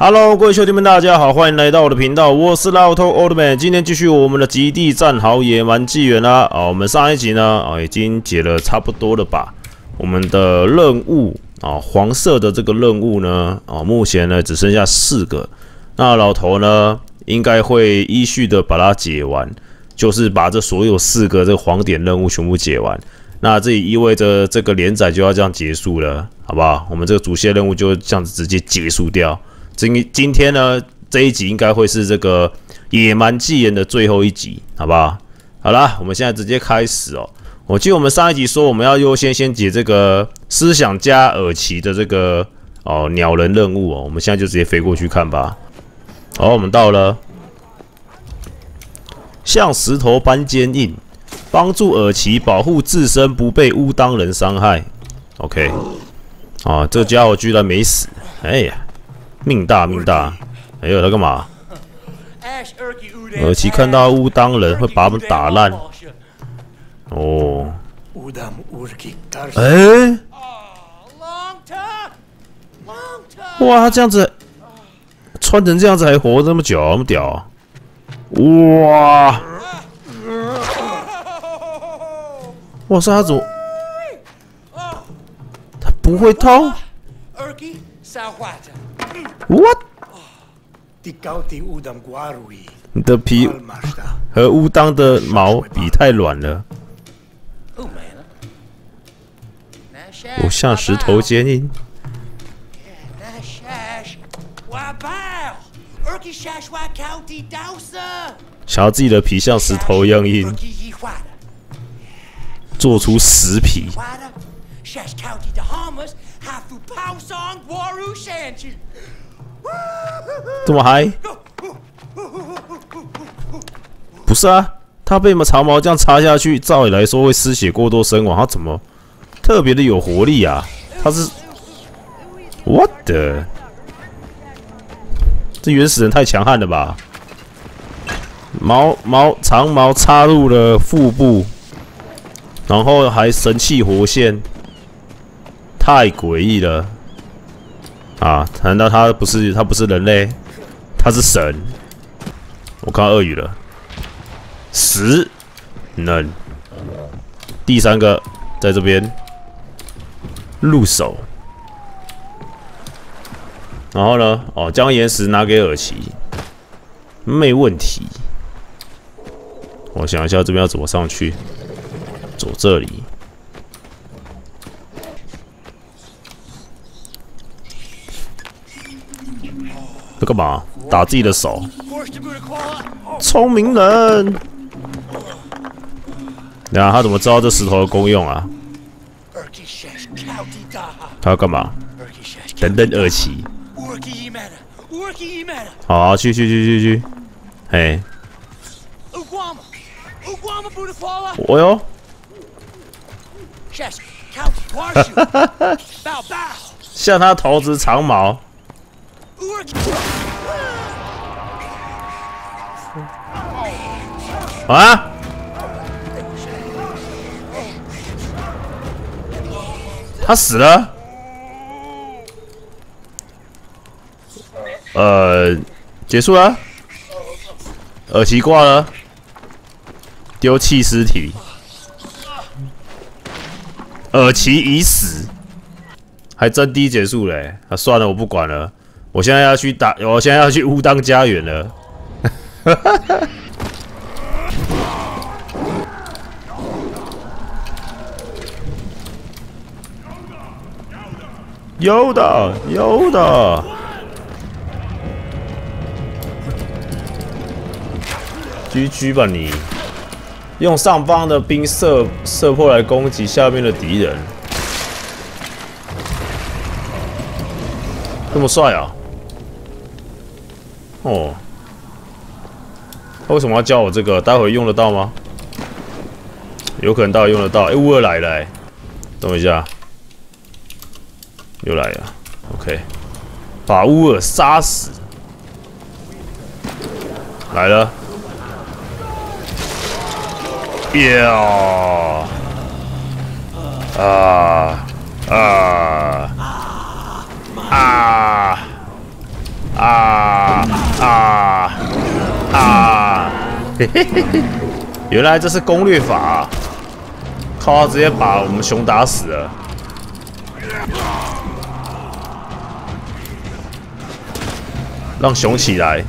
Hello， 各位兄弟们，大家好，欢迎来到我的频道，我是老头 Old Man。今天继续我们的极地战壕野蛮纪元啦。我们上一集呢，已经解了差不多了吧？我们的任务黄色的这个任务呢，目前呢只剩下4个。那老头呢，应该会依序的把它解完，就是把这所有4个这个黄点任务全部解完。那这也意味着这个连载就要这样结束了，好不好？我们这个主线任务就这样子直接结束掉。 今天呢，这一集应该会是这个野蛮纪元的最后一集，好不好？好啦，我们现在直接开始哦。我记得我们上一集说我们要优先先解这个思想家耳奇的这个鸟人任务哦，我们现在就直接飞过去看吧。好，我们到了，像石头般坚硬，帮助耳奇保护自身不被乌当人伤害。OK， 这家伙居然没死，哎呀！ 命大命大！哎呦，他干嘛？耳奇看到乌当人会把他们打烂。哦。哎！哇，他这样子穿成这样子还活这么久，那么屌、啊！哇！哇塞，他怎么？他不会痛？ What？ 你的皮和乌当的毛比太软了。我像石头坚硬。想要自己的皮像石头一样硬，做出石皮。 这么嗨？不是啊，他被长矛这样插下去，照理来说会失血过多身亡，他怎么特别的有活力啊？他是 what the？ 这原始人太强悍了吧？长矛插入了腹部，然后还神气活现。 太诡异了啊！难道他不是人类？他是神。我看到鳄鱼了，能。第3个在这边入手，然后呢？将岩石拿给耳奇，没问题。我想一下，这边要怎么上去？走这里。 在干嘛？打自己的手，聪明人！然后他怎么知道这石头的功用啊？他要干嘛？等耳奇。好，去！哎，哦哟！像他投掷长矛。 啊！他死了？结束了？耳奇挂了？丢弃尸体？耳奇已死？还真低结束了、欸。啊，算了，我不管了。 我现在要去乌当家园了。有的。GG 吧你！用上方的兵射破来攻击下面的敌人，这么帅啊！ 哦，他为什么要教我这个？待会用得到吗？有可能待会用得到。哎、欸，乌尔来了、欸，等我一下，又来了。OK， 把乌尔杀死。来了，嘿嘿嘿嘿，原来这是攻略法啊！靠，直接把我们熊打死了。让熊起来，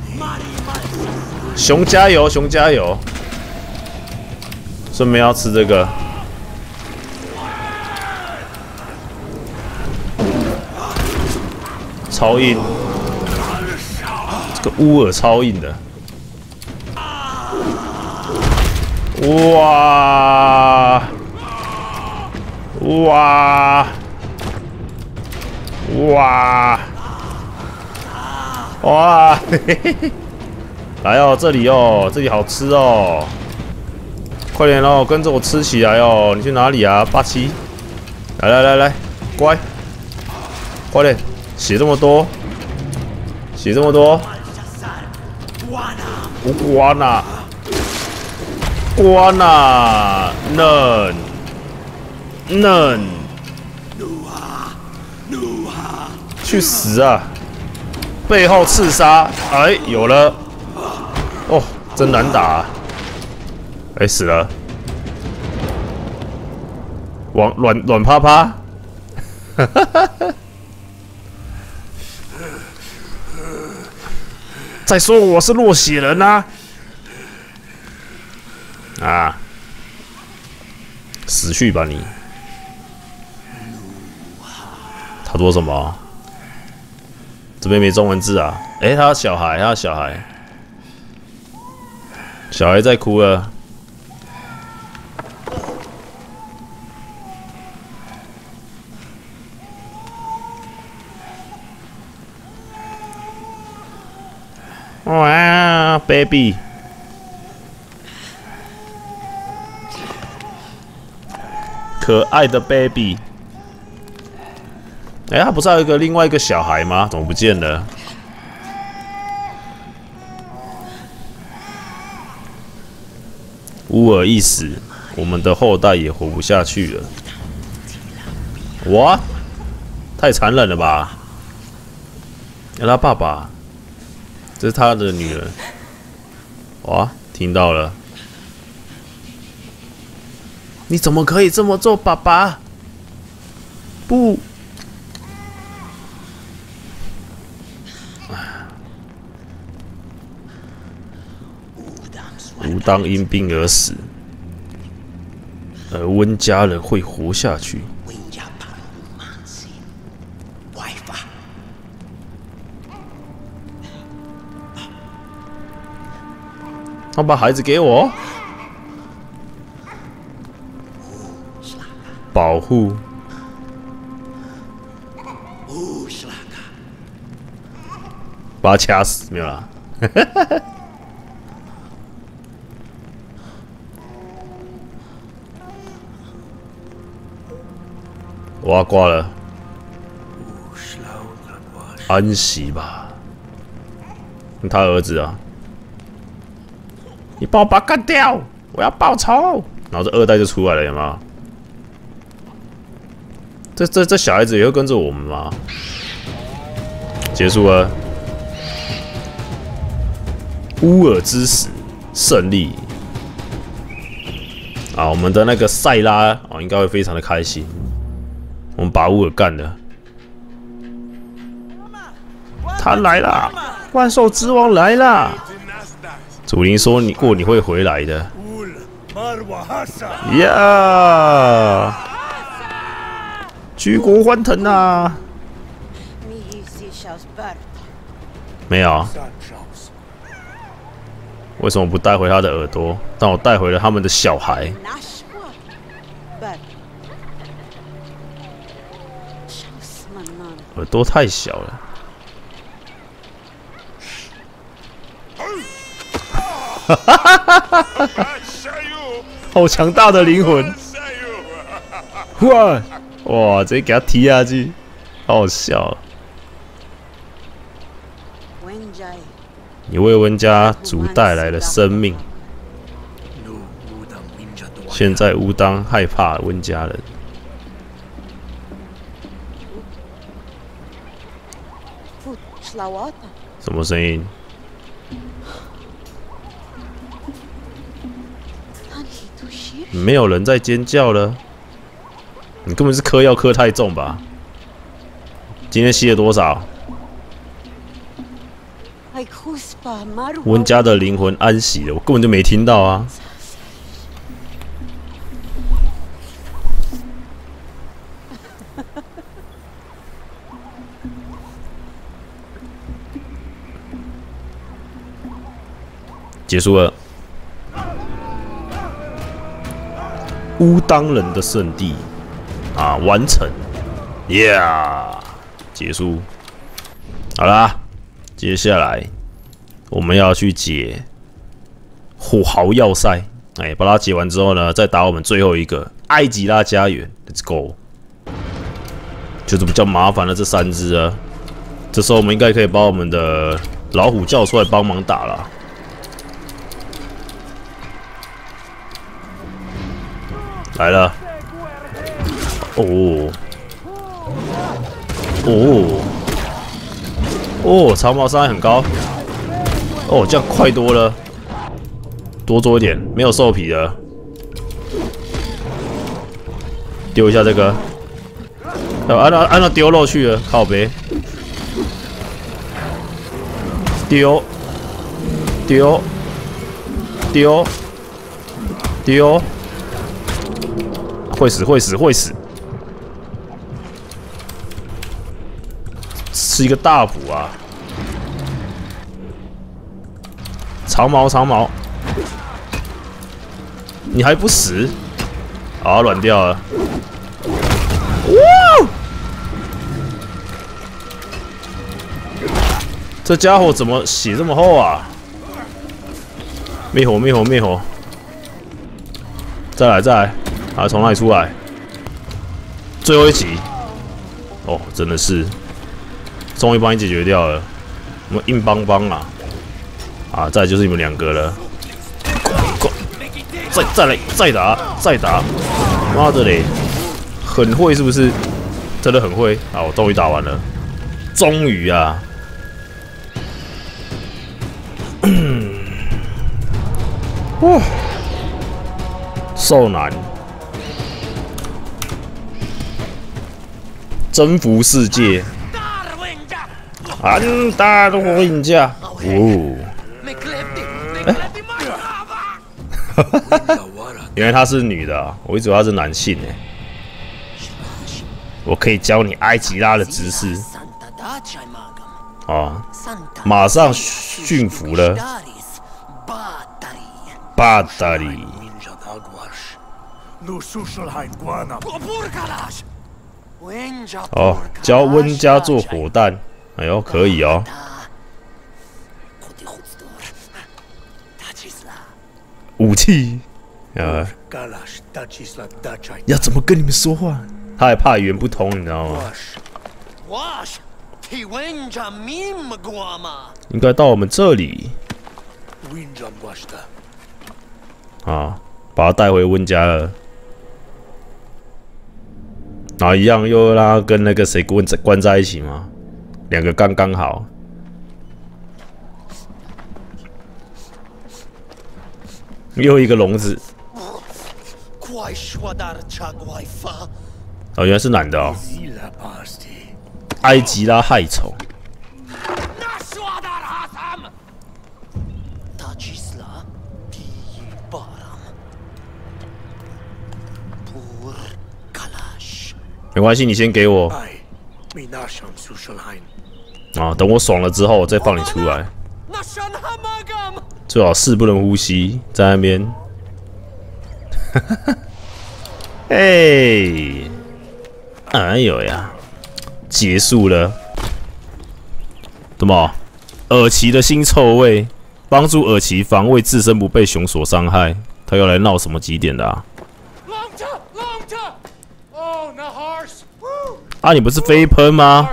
熊加油，熊加油！顺便要吃这个。 超硬，这个乌尔超硬的，哇哇哇哇！嘿嘿嘿，来哦，这里哦，这里好吃哦，快点哦，跟着我吃起来哦！你去哪里啊，八七？来来来来，乖，快点！ 血这么多，血这么多，瓜呐，瓜呐，嫩，去死啊！背后刺杀，哎，有了，哦，真难打啊，哎，死了，软趴趴，哈哈哈哈。 再说我是落血人呐！ 啊，死去吧你！他说什么？这边没中文字啊！哎，他小孩，他小孩，小孩在哭了。哇 ，baby！ 可爱的 baby。哎、欸，他不是还有一个另外一个小孩吗？怎么不见了？乌尔一死，我们的后代也活不下去了。哇，太残忍了吧！欸、他爸爸。 这是他的女儿，哇！听到了，你怎么可以这么做，爸爸？不，吾当因病而死，而温家人会活下去。 他把孩子给我，保护。把他掐死没有啦？我要挂了，安息吧。他儿子啊。 你帮我把他干掉！我要报仇。然后这二代就出来了，有没有？这小孩子也会跟着我们吗？结束了。乌尔之死，胜利。啊，我们的那个塞拉哦，应该会非常的开心。我们把乌尔干了。他来啦！万兽之王来啦！ 祖灵说：“你过你会回来的。”呀，举国欢腾啊！没有，为什么不带回他的耳朵？但我带回了他们的小孩。耳朵太小了。 好强大的灵魂！哇哇，直接给他踢下去，好好笑啊！你为温家族带来了生命，现在乌当害怕温家人。什么声音？没有人在尖叫了。你根本是嗑药嗑太重吧？今天吸了多少？温家的灵魂安息了，我根本就没听到啊！结束了。乌当人的圣地啊，完成 ，Yeah， 结束。好啦，接下来我们要去解虎嚎要塞，哎，把它解完之后呢，再打我们最后一个埃及拉家园 ，Let's go。就是比较麻烦了这三只啊，这时候我们应该可以把我们的老虎叫出来帮忙打了。 来了！哦哦哦，长毛伤害很高。哦，这样快多了，多做一点，没有兽皮了。丢一下这个，按到丢肉去了，靠北。丢丢丢丢。 会死会死会死！是一个大补啊！长毛长毛，你还不死？啊，软掉了！哇！这家伙怎么血这么厚啊？灭火灭火灭火！再来再来！ 啊！从哪里出来？最后一集哦，真的是，终于帮你解决掉了。我们硬邦邦啊！啊，再來就是你们两个了。再来，再打，再打！妈的嘞，很会是不是？真的很会啊！我终于打完了，终于啊！哇，受难！ 征服世界，安达的火影家哦，原来她是女的、啊，我一直以为她是男性哎。我可以教你埃及拉的知识啊，马上驯服了巴达里。哦，教温家做火弹，哎呦，可以哦。武器，要怎么跟你们说话？他还怕语言不通，你知道吗？应该到我们这里。啊，把他带回温家了。 然后一样又让他跟那个谁关在一起嘛，两个刚刚好。又一个笼子。哦，原来是男的哦。埃及拉害虫。没关系，你先给我。啊，等我爽了之后，我再放你出来。最好是不能呼吸，在那边。哎哎呦呀！结束了。怎么？耳奇的腥臭味帮助耳奇防卫自身不被熊所伤害。他要来闹什么几点的啊？ 啊，你不是飞喷吗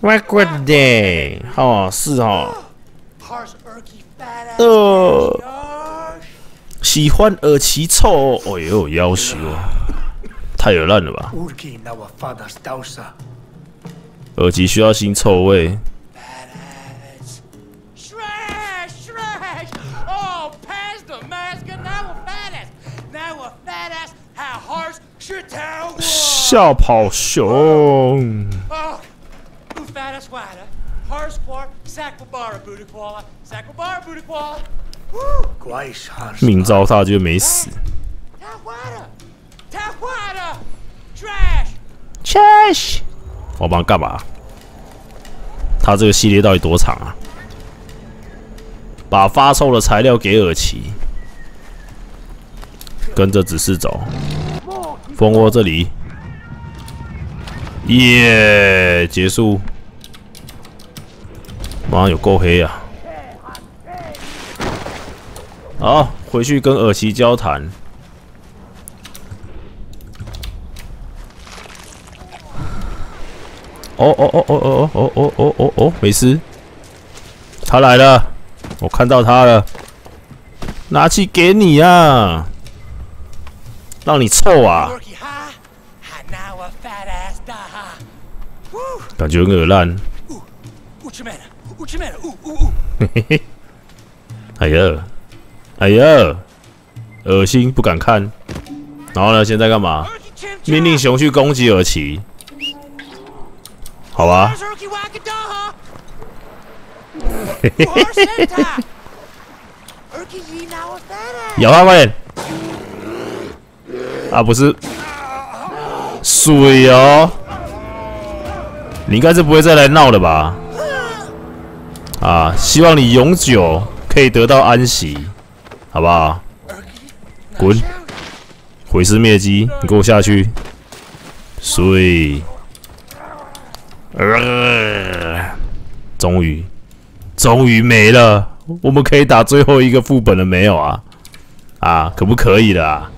？Wack day， 哦，是哦。喜欢耳奇臭，哎呦，要求啊，太恶烂了吧！耳机需要新臭味。笑跑熊。 命糟蹋就没死。Trash， 我帮他干嘛？他这个系列到底多长啊？把发臭的材料给耳奇，跟着指示走。蜂窝这里，耶、yeah ！结束。妈，有够黑啊！ 好，回去跟耳奇交谈。哦，没事。他来了，我看到他了。拿去给你啊，让你臭啊！感觉很恶烂。嘿嘿，哎呀！ 哎呀，恶心，不敢看。然后呢？现在干嘛？命令熊去攻击耳奇，好吧？嘿嘿嘿嘿！咬他快点！啊，不是，水哦！你应该是不会再来闹了吧？啊，希望你永久可以得到安息。 好不好？滚！毁尸灭迹！你给我下去！水！终于没了！我们可以打最后一个副本了没有啊？啊，可不可以的啊？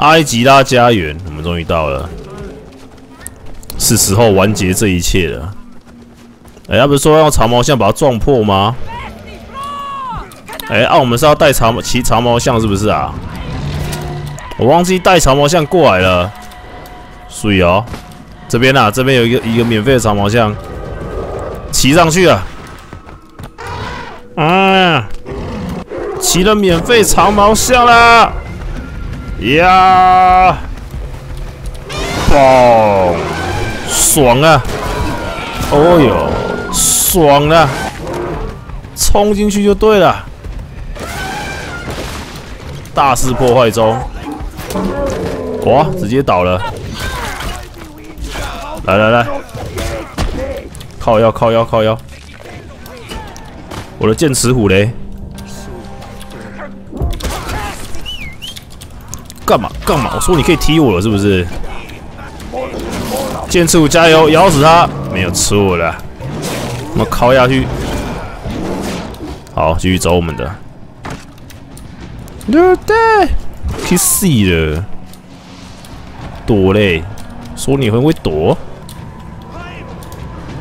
埃及拉家园，我们终于到了。 是时候完结这一切了。哎、欸，他不是说要用长毛象把它撞破吗？哎、欸，啊，我们是要带骑长毛象是不是啊？我忘记带长毛象过来了。所以哦，这边啊，这边有一个免费的长毛象，骑上去啊！啊，骑了免费长毛象啦！呀，嘣！ 爽啊！哦哟，爽啊！冲进去就对了，大肆破坏中。哇，直接倒了！来来来，靠腰！我的剑齿虎嘞？干嘛？我说你可以踢我了是不是？ 剑齿虎加油，咬死他！没有错了，我们敲下去。好，继续走我们的。对对 ，K C 了，躲嘞！说你很会躲。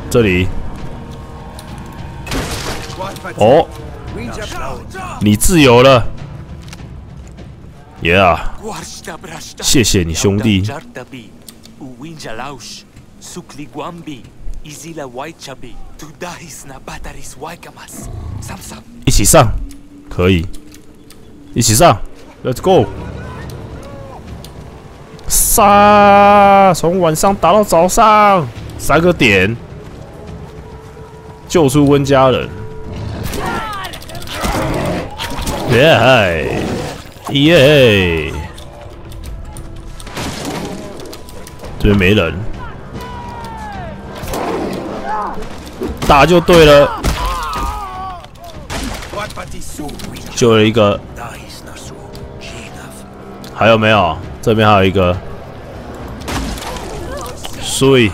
这里。哦，你自由了。Yeah， 谢谢你兄弟。 Uwinjalaus, Sukligwambi, Izila Waichabi, Tudahis Nabataris Waikamas, Samsam. 一起上，可以，一起上 ，Let's go！ 杀，从晚上打到早上，3个点，救出温家人。耶！ 这边没人，打就对了。救了一个，还有没有？这边还有一个。所以，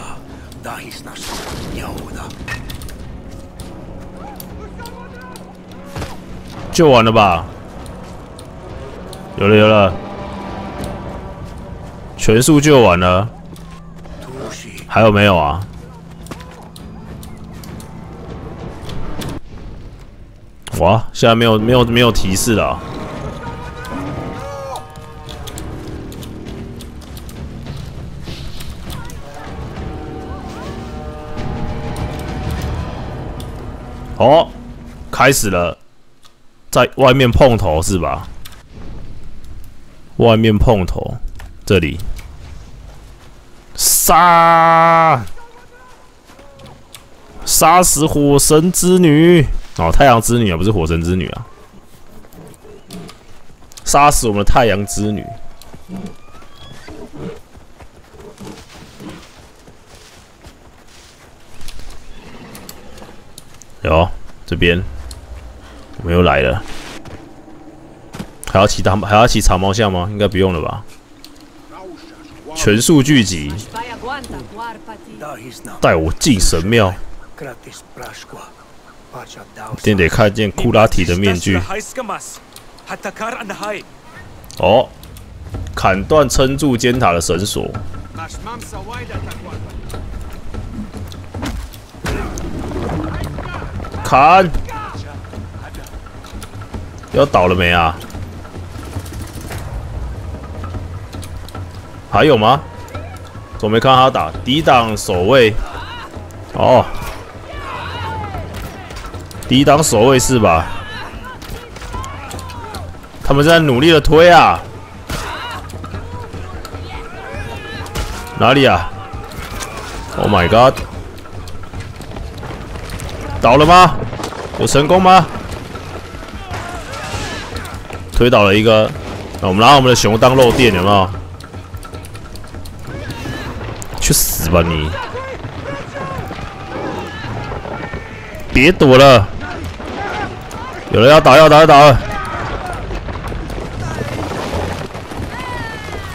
救完了吧？有了，全数救完了。 还有没有啊？哇，现在没有提示了、啊。哦，开始了，在外面碰头是吧？外面碰头，这里杀，杀死火神之女哦，太阳之女啊，不是火神之女啊，杀死我们的太阳之女。 有这边，我们又来了。还要骑长毛象吗？应该不用了吧。全速聚集，带我进神庙。一定得看见库拉提的面具。哦，砍断撑住尖塔的绳索。 砍！要倒了没啊？还有吗？我没看他打抵挡守卫。哦，抵挡守卫是吧？他们在努力的推啊！哪里啊 ？Oh my god！ 倒了吗？有成功吗？推倒了一个，那我们拿我们的熊当肉垫，有没有？去死吧你！别躲了，有人要倒了，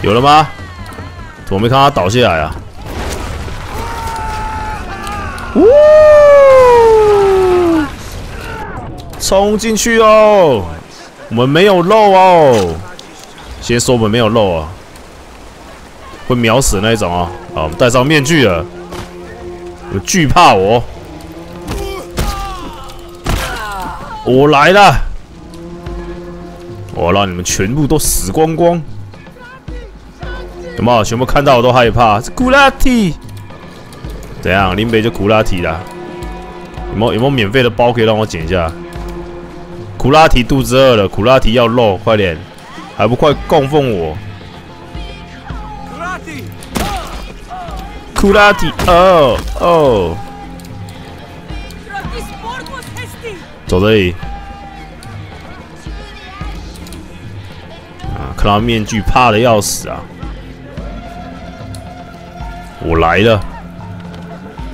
有了吗？怎么没看他倒下来啊？呜！ 冲进去哦！我们没有肉哦。先说我们没有肉啊，会秒死那一种哦。好，我们戴上面具了。我惧怕我，我来了！我让你们全部都死光光。有没有？全部看到我都害怕。是古拉提，怎样？林北就古拉提啦。有没有免费的包可以让我捡一下？ 库拉提肚子饿了，库拉提要肉，快点，还不快供奉我！库拉提，哦哦，走这里。啊，看到面具怕的要死啊！我来了，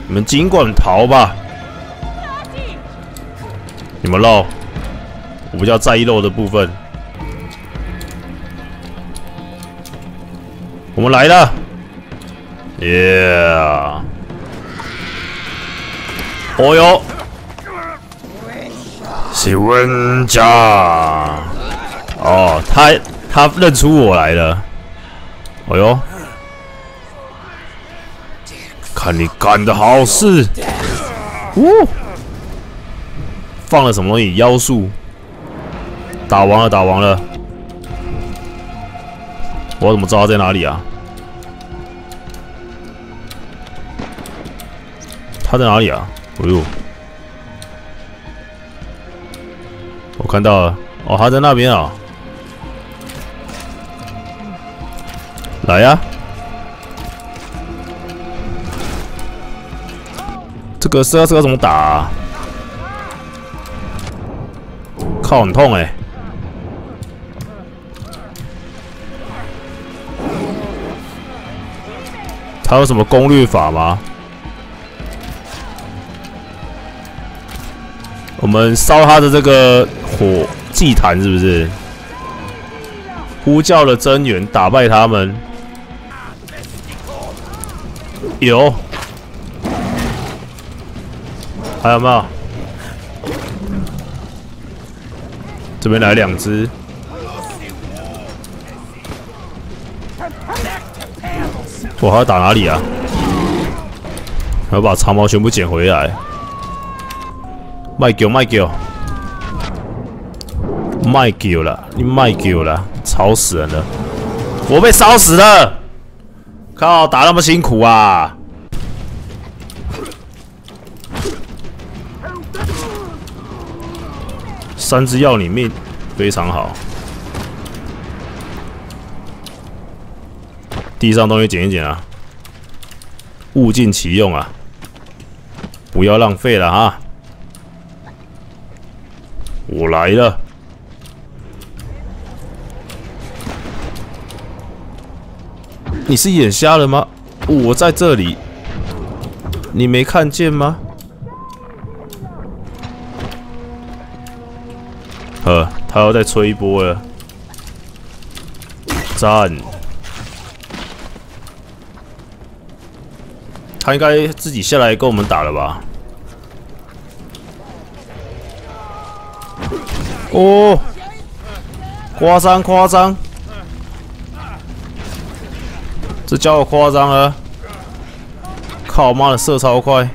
你们尽管逃吧。你们肉。 我比较在意肉的部分。我们来了 ，Yeah！ 哦哟，是温家。哦，他认出我来了。哦哟，看你干的好事。哦，放了什么东西？妖术。 打完了！我怎么知道他在哪里啊？他在哪里啊？哎呦，我看到了，哦，他在那边啊！来呀、啊！这个怎么打、啊？靠，很痛哎、欸！ 他有什么攻略法吗？我们烧他的这个火祭坛是不是？呼叫了增援，打败他们。有，还有没有？这边来两只。 我还要打哪里啊？我要把长毛全部捡回来。卖给我了！你卖给我了！吵死人了！我被烧死了！靠，打那么辛苦啊！ 3只要你命，非常好。地上东西捡一捡啊，物尽其用啊，不要浪费了哈。我来了。 你是眼瞎了吗？我在这里，你没看见吗？他要再吹一波了，赞！他应该自己下来跟我们打了吧？哦，夸张夸张！ 这家伙夸张了！靠妈的，射超快！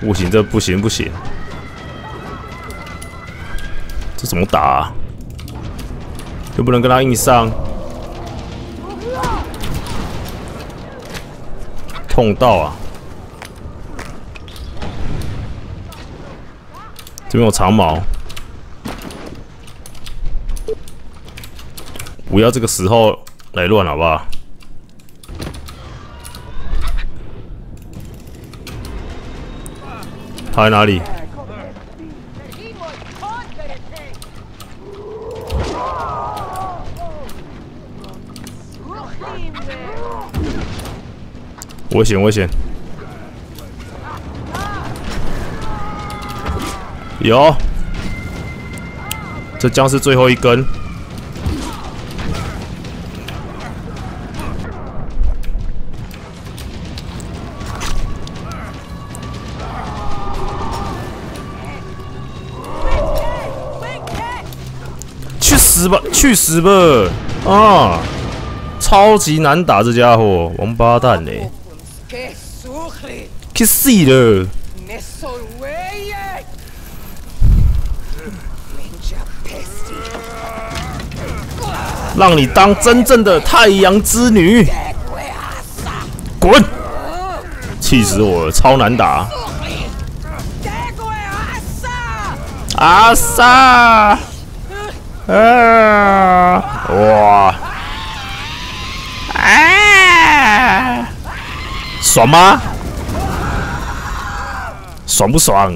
不行，这不行不行！这怎么打啊？又不能跟他硬上，痛到啊！ 这边有长矛，不要这个时候来乱，好不好？他在哪里？危险，危险！ 有，这将是最后一根。去死吧，去死吧！啊，超级难打这家伙，王八蛋嘞！去死了！ 让你当真正的太阳之女，滚！气死我了，超难打！阿萨，啊！哇！啊！爽吗？爽不爽？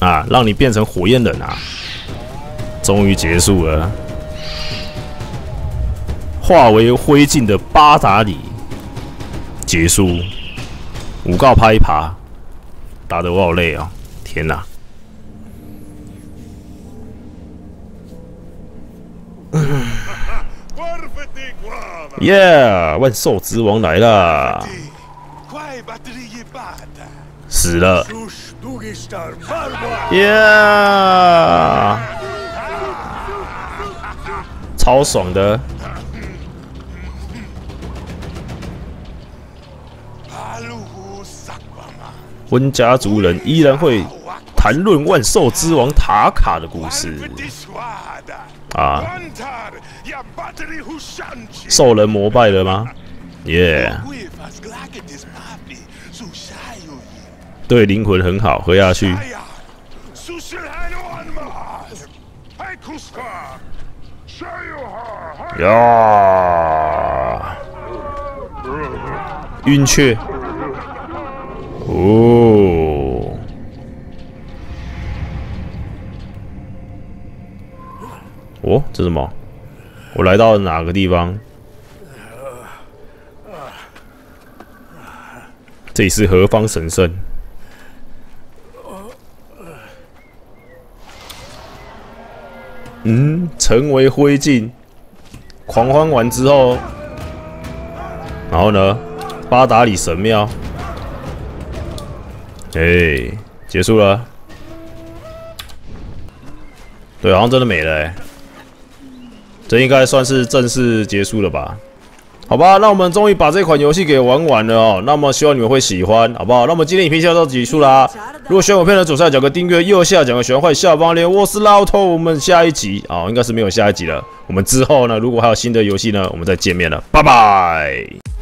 啊！让你变成火焰人啊！终于结束了。 化为灰烬的巴达里结束，五告拍一爬，打得我好累哦，天哪！耶，万兽之王来了，死了！耶，超爽的。 温家族人依然会谈论万兽之王塔卡的故事啊！兽人膜拜了吗？耶、yeah ！对灵魂很好，喝下去。呀！晕厥。 哦，哦，这是什么？我来到了哪个地方？这里是何方神圣？嗯，成为灰烬，狂欢完之后，然后呢？巴达里神庙。 哎，结束了。对，好像真的没了。这应该算是正式结束了吧？好吧，那我们终于把这款游戏给玩完了哦。那么希望你们会喜欢，好不好？那么今天影片就到结束啦。如果喜欢我片的，左下角个订阅，右下角个喜欢，下方连我是老头。我们下一集啊、应该是没有下一集了。我们之后呢，如果还有新的游戏呢，我们再见面了，拜拜。